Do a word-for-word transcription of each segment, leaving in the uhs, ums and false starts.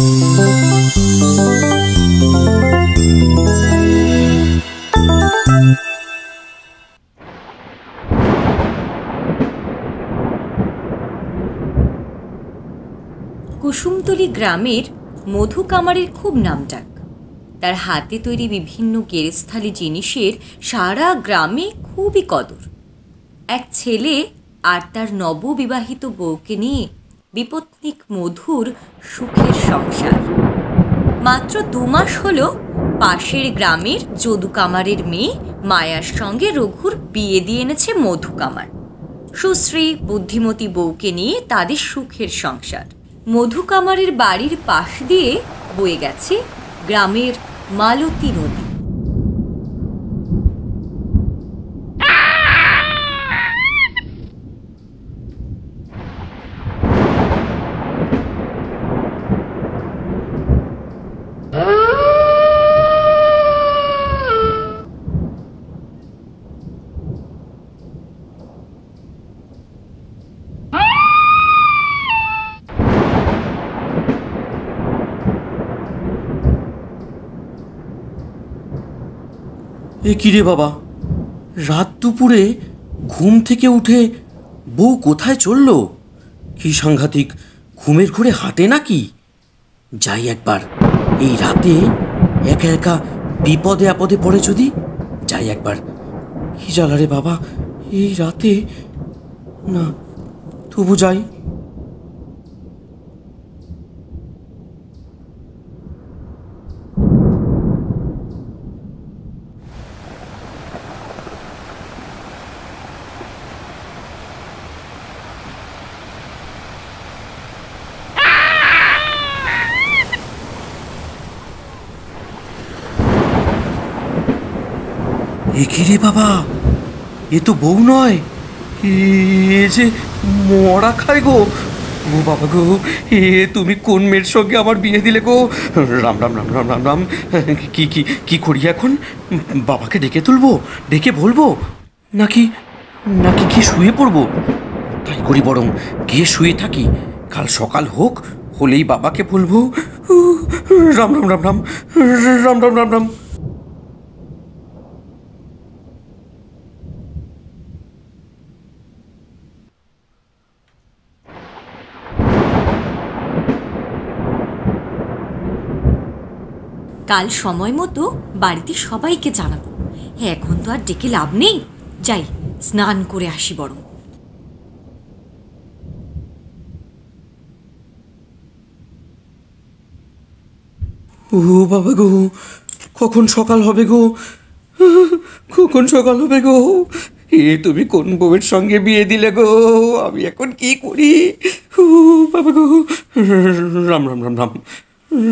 কুসুমতলী গ্রামের মধু কামারের খুব নামডাক। তার হাতে তৈরি বিভিন্ন গেরেস্থালি জিনিসের সারা গ্রামে খুবই কদর। এক ছেলে আর তার নববিবাহিত বউকে নিয়ে বিপত্নিক মধুর সুখের সংসার। মাত্র দু মাস হলো পাশের গ্রামের যদু কামারের মেয়ে মায়ার সঙ্গে রঘুর বিয়ে দিয়ে এনেছে মধু কামার। সুশ্রী বুদ্ধিমতী বউকে নিয়ে তাদের সুখের সংসার। মধু কামারের বাড়ির পাশ দিয়ে বয়ে গেছে গ্রামের মালতী নদী। এ কি রে বাবা, রাত দুপুরে ঘুম থেকে উঠে বউ কোথায় চলল? কি সাংঘাতিক ঘুমের ঘোরে হাঁটে নাকি? যাই একবার, এই রাতে একা একা বিপদে আপদে পড়ে যদি। যাই একবার, কি জ্বালা রে বাবা এই রাতে। না তবু যাই। একিরে বাবা, এ তো বউ নয়, এ যে মরা খায় গো। ও বাবা গো, এ তুমি কোন মেয়ের সঙ্গে আমার বিয়ে দিলে গো? রাম রাম রাম রাম রাম রাম। কি কি কি করি এখন? বাবাকে ডেকে তুলবো, ডেকে বলবো নাকি নাকি গিয়ে শুয়ে পড়বো? তাই করি বরং, গিয়ে শুয়ে থাকি। কাল সকাল হোক, হলেই বাবাকে বলবো। রাম রাম রাম রাম রাম রাম রাম রাম। কাল সময় মতো বাড়িতে সবাইকে জানাবো। হ্যাঁ, এখন তো আর ডেকে লাভ নেই, যাই স্নান করে আসি বরং। ও বাবা গো, কখন সকাল হবে গো, কখন সকাল হবে গো। এ তুমি কোন বউয়ের সঙ্গে বিয়ে দিলে গো? আমি এখন কি করি? ও বাবা গো, রাম রাম রাম রাম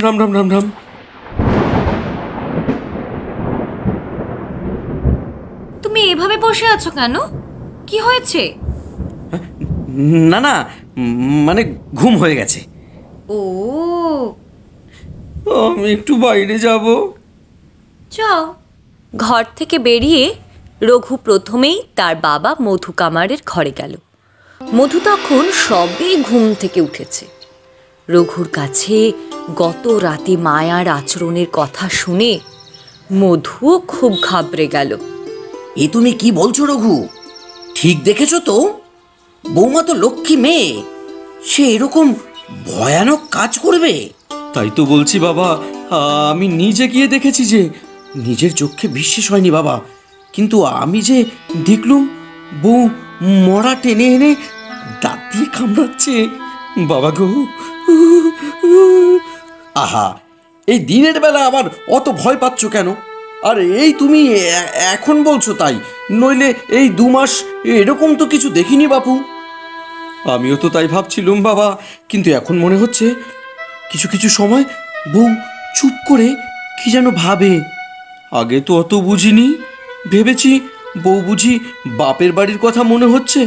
রাম রাম রাম রাম। এভাবে বসে আছো কেন? কি হয়েছে? না না মানে ঘুম হয়ে গেছে। ও, আমি একটু বাইরে যাব। যাও। ঘর থেকে বেরিয়ে রঘু প্রথমেই তার বাবা মধু কামারের ঘরে গেল। মধু তখন সবে ঘুম থেকে উঠেছে। রঘুর কাছে গত রাতে মায়ার আচরণের কথা শুনে মধুও খুব ঘাবড়ে গেল। এ তুমি কি বলছো রঘু? ঠিক দেখেছ তো, বৌমা তো লক্ষ্মী মেয়ে, সে এরকম ভয়ানক কাজ করবে? তাই তো বলছি বাবা, আমি নিজে গিয়ে দেখেছি। যে নিজের চোখে বিশ্বাস হয়নি বাবা, কিন্তু আমি যে দেখলুম বউ মরা টেনে এনে দাঁত দিয়ে কামড়াচ্ছে। বাবা গো, আহা, এই দিনের বেলা আবার অত ভয় পাচ্ছ কেন? আর এই তুমি এখন বলছো তাই, নইলে এই দু মাস এরকম তো কিছু দেখিনি বাপু। আমিও তো তাই ভাবছিলুম বাবা, কিন্তু এখন মনে হচ্ছে কিছু কিছু সময় বউ চুপ করে কি যেন ভাবে। আগে তো অত বুঝিনি, ভেবেছি বউ বুঝি বাপের বাড়ির কথা মনে হচ্ছে,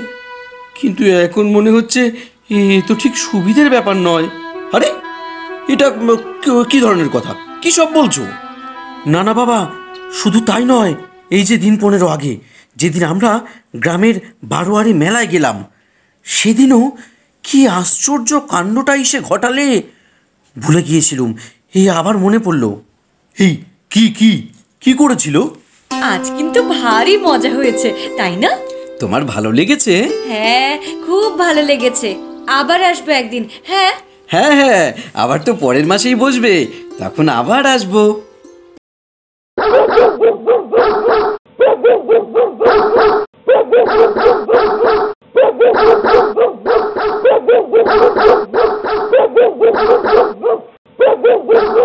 কিন্তু এখন মনে হচ্ছে এ তো ঠিক সুবিধের ব্যাপার নয়। আরে এটা কি ধরনের কথা, কি সব বলছো? না না বাবা, শুধু তাই নয়, এই যে দিন পনেরো আগে যেদিন আমরা গ্রামের বারোয়ারি মেলায় গেলাম, সেদিনও কি আশ্চর্য কাণ্ডটাই সে ঘটালে। ভুলে গিয়েছিলাম। এই আবার মনে পড়লো। এই কি কি কি করেছিল? আজ কিন্তু ভারী মজা হয়েছে, তাই না? তোমার ভালো লেগেছে? হ্যাঁ, খুব ভালো লেগেছে। আবার আসবে একদিন। হ্যাঁ হ্যাঁ হ্যাঁ, আবার তো পরের মাসেই বসবে, তখন আবার আসবো।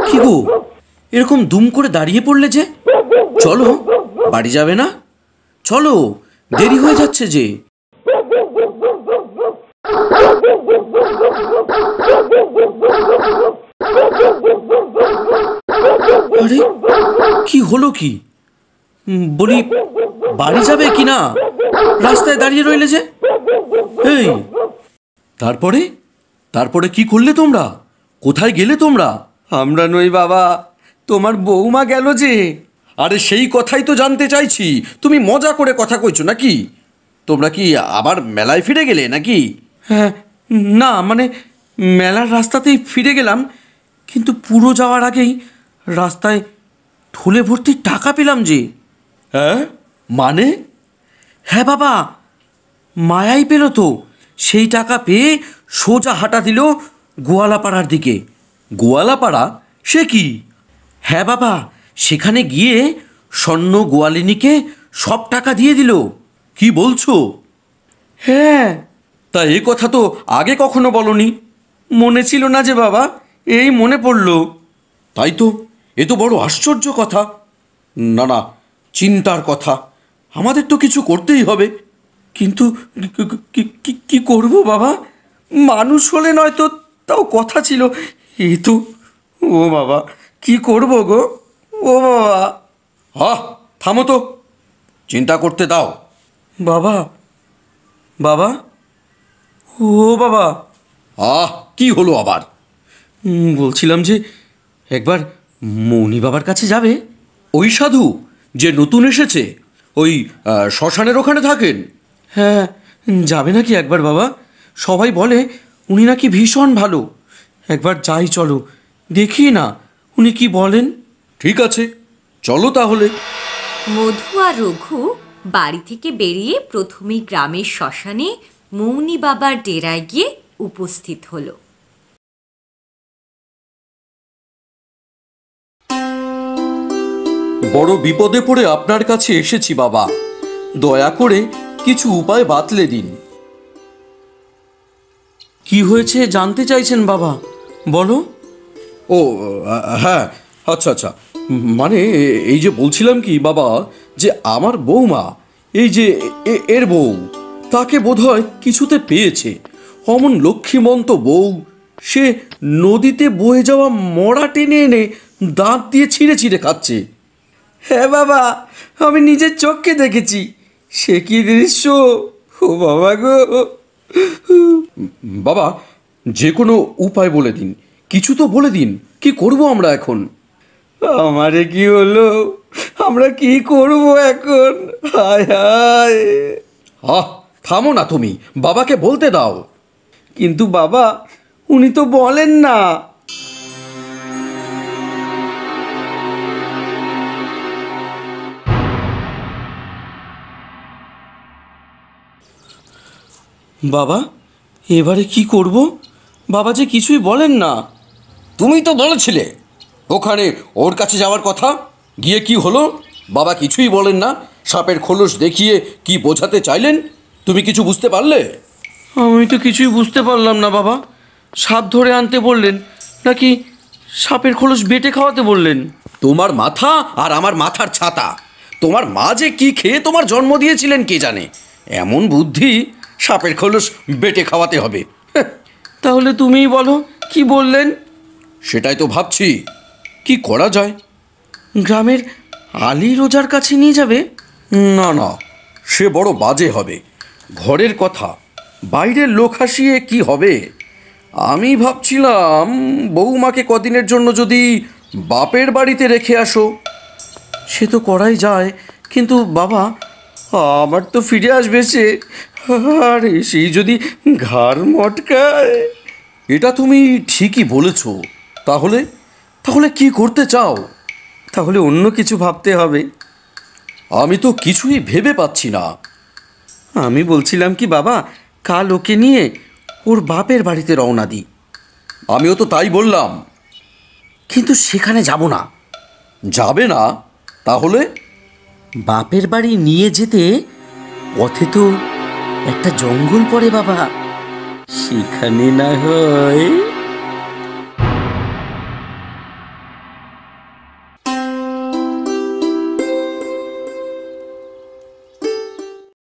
কি গো, এরকম দুম করে দাঁড়িয়ে পড়লে যে? চলো, বাড়ি যাবে না? চলো, দেরি হয়ে যাচ্ছে যে। আরে কি হলো? কি বলি, বাড়ি যাবে কি না? রাস্তায় দাঁড়িয়ে রইলে যে। এই তারপরে তারপরে কি করলে তোমরা? কোথায় গেলে তোমরা? আমরা নই বাবা, তোমার বৌমা গেল যে। আরে সেই কথাই তো জানতে চাইছি। তুমি মজা করে কথা কইছো নাকি? তোমরা কি আবার মেলায় ফিরে গেলে নাকি? হ্যাঁ, না মানে মেলার রাস্তাতেই ফিরে গেলাম, কিন্তু পুরো যাওয়ার আগেই রাস্তায় ঢোলে ভর্তি টাকা পেলাম যে। হ্যাঁ মানে? হ্যাঁ বাবা, মায়াই পেল তো। সেই টাকা পেয়ে সোজা হাঁটা দিল গোয়ালাপাড়ার দিকে। গোয়ালাপাড়া? সে কি? হ্যাঁ বাবা, সেখানে গিয়ে স্বর্ণ গোয়ালিনীকে সব টাকা দিয়ে দিল। কি বলছো? হ্যাঁ। তা এই কথা তো আগে কখনো বলনি। মনে ছিল না যে বাবা, এই মনে পড়ল। তাই তো, এ তো বড় আশ্চর্য কথা। না না, চিন্তার কথা। আমাদের তো কিছু করতেই হবে। কিন্তু কি করব বাবা? মানুষ হলে নয়তো, তাও কথা ছিল। এ তো, ও বাবা কি করব গো? ও বাবা। আহ থামো তো, চিন্তা করতে দাও। বাবা বাবা, ও বাবা। আহ কি হলো আবার? বলছিলাম যে একবার মৌনি বাবার কাছে যাবে। ওই সাধু যে নতুন এসেছে, ওই শ্মশানের ওখানে থাকেন। হ্যাঁ, যাবে নাকি একবার বাবা? সবাই বলে উনি নাকি ভীষণ ভালো। একবার যাই, চলো দেখি না উনি কি বলেন। ঠিক আছে, চলো তাহলে। মধু আর রঘু বাড়ি থেকে বেরিয়ে প্রথমে গ্রামের শ্মশানে মৌনি বাবার ডেরায় গিয়ে উপস্থিত হলো। বড় বিপদে পড়ে আপনার কাছে এসেছি বাবা, দয়া করে কিছু উপায় বাতলে দিন। কি হয়েছে জানতে চাইছেন বাবা? বলো। ও হ্যাঁ, আচ্ছা আচ্ছা, মানে এই যে বলছিলাম কি বাবা, যে আমার বৌমা, এই যে এর বউ, তাকে বোধহয় কিছুতে পেয়েছে। অমন লক্ষ্মীমন্ত বউ, সে নদীতে বয়ে যাওয়া মরা টেনে এনে দাঁত দিয়ে ছিঁড়ে ছিঁড়ে খাচ্ছে। হ্যাঁ বাবা, আমি নিজের চোখকে দেখেছি। সে কি দৃশ্য! ও বাবা গো। বাবা, যে কোনো উপায় বলে দিন, কিছু তো বলে দিন। কি করব আমরা এখন? আমারে কি হলো? আমরা কি করব এখন? হায় হায়। আহ থামো না তুমি, বাবাকে বলতে দাও। কিন্তু বাবা, উনি তো বলেন না। বাবা, এবারে কি করব? বাবা যে কিছুই বলেন না। তুমি তো বলেছিলে ওখানে ওর কাছে যাওয়ার কথা। গিয়ে কি হলো? বাবা কিছুই বলেন না। সাপের খোলস দেখিয়ে কি বোঝাতে চাইলেন? তুমি কিছু বুঝতে পারলে? আমি তো কিছুই বুঝতে পারলাম না বাবা। সাপ ধরে আনতে বললেন, নাকি সাপের খোলস বেটে খাওয়াতে বললেন? তোমার মাথা আর আমার মাথার ছাতা। তোমার মা যে কি খেয়ে তোমার জন্ম দিয়েছিলেন কে জানে। এমন বুদ্ধি, সাপের খোলস বেটে খাওয়াতে হবে। তাহলে তুমিই বলো, কি বললেন? সেটাই তো ভাবছি, কি করা যায়। গ্রামের আলী রোজার কাছে নিয়ে যাবে? না না, সে বড় বাজে হবে। ঘরের কথা, বাইরের লোক হাসিয়ে কি হবে? আমি ভাবছিলাম বউমাকে কদিনের জন্য যদি বাপের বাড়িতে রেখে আসো। সে তো করাই যায়, কিন্তু বাবা আমার তো ফিরে আসবে সে। আরে সে যদি ঘাড় মটকায়। এটা তুমি ঠিকই বলেছ। তাহলে তাহলে কি করতে চাও? তাহলে অন্য কিছু ভাবতে হবে। আমি তো কিছুই ভেবে পাচ্ছি না। আমি বলছিলাম কি বাবা, কাল ওকে নিয়ে ওর বাপের বাড়িতে রওনা দিই। আমিও তো তাই বললাম, কিন্তু সেখানে যাব না। যাবে না? তাহলে বাপের বাড়ি নিয়ে যেতে পথে তো একটা জঙ্গল পড়ে বাবা, সেখানে না হয়